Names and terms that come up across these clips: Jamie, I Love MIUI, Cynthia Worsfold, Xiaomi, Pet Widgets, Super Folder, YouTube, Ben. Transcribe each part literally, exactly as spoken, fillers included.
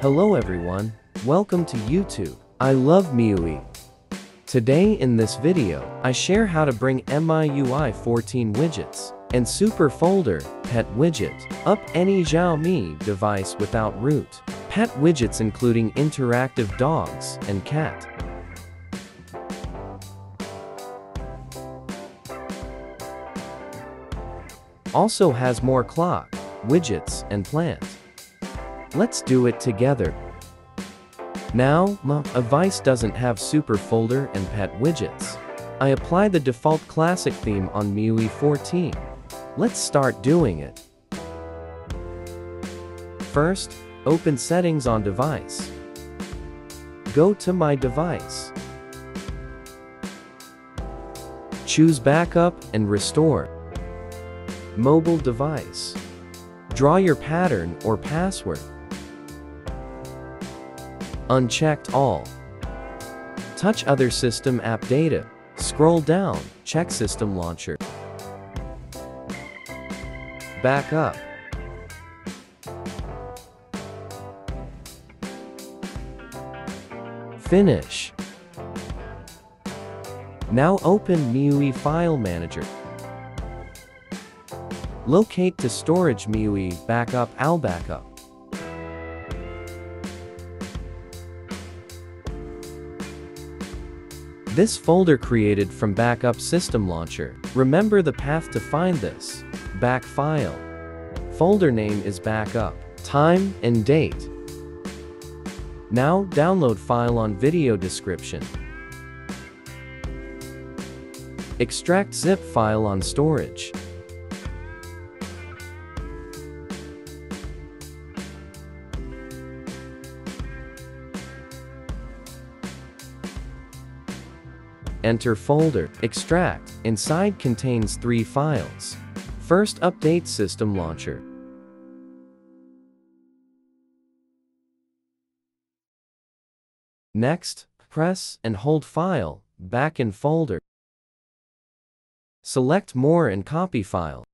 Hello everyone, welcome to YouTube. I love M I U I. Today in this video, I share how to bring M I U I fourteen widgets and Super Folder, Pet Widget, up any Xiaomi device without root. Pet widgets including interactive dogs and cat. Also has more clock, widgets and plant. Let's do it together. Now, my device doesn't have Super Folder and Pet Widgets. I apply the default classic theme on M I U I fourteen. Let's start doing it. First, open Settings on Device. Go to My Device. Choose Backup and Restore. Mobile Device. Draw your pattern or password. Unchecked all. Touch other system app data. Scroll down, check system launcher. Backup. Finish. Now open M I U I File Manager. Locate to Storage M I U I Backup Al Backup. This folder created from Backup System Launcher. Remember the path to find this. Back file. Folder name is Backup. Time and date. Now download file on video description. Extract zip file on storage. Enter folder, extract, inside contains three files. First update system launcher. Next, press and hold file, back in folder. Select more and copy file.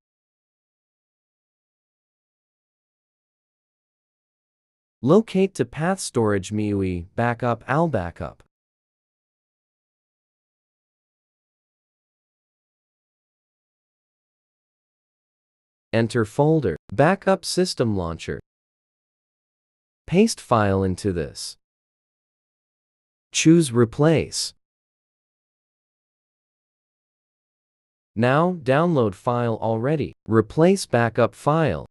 Locate to path storage M I U I backup al backup. Enter folder, backup system launcher. Paste file into this. Choose replace. Now download file already. Replace backup file.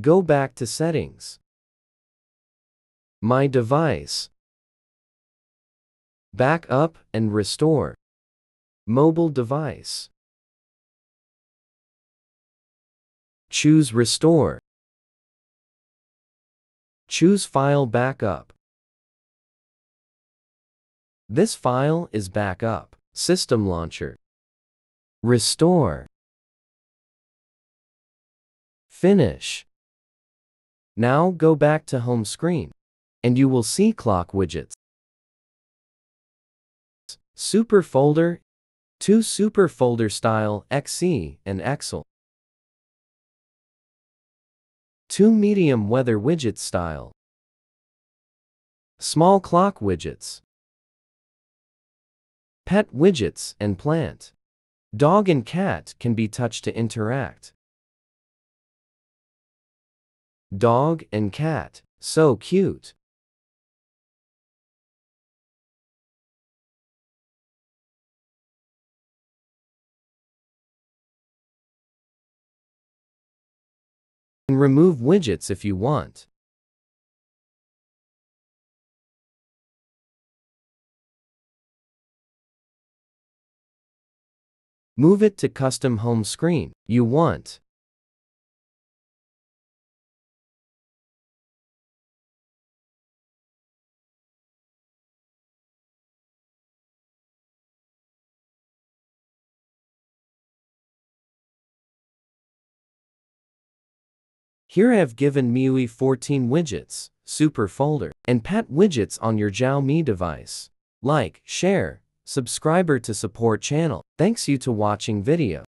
Go back to settings. My device. Backup and restore. Mobile device. Choose Restore. Choose File Backup. This file is Backup, System Launcher. Restore. Finish. Now go back to home screen, and you will see clock widgets. Super Folder, two Super Folder Style X E and X L. Two medium weather widget style. Small clock widgets. Pet widgets and plant. Dog and cat can be touched to interact. Dog and cat, so cute. Remove widgets if you want. Move it to custom home screen you want. Here I have given M I U I fourteen widgets, Super Folder, and Pet Widgets on your Xiaomi device. Like, share, subscriber to support channel. Thanks you to watching video.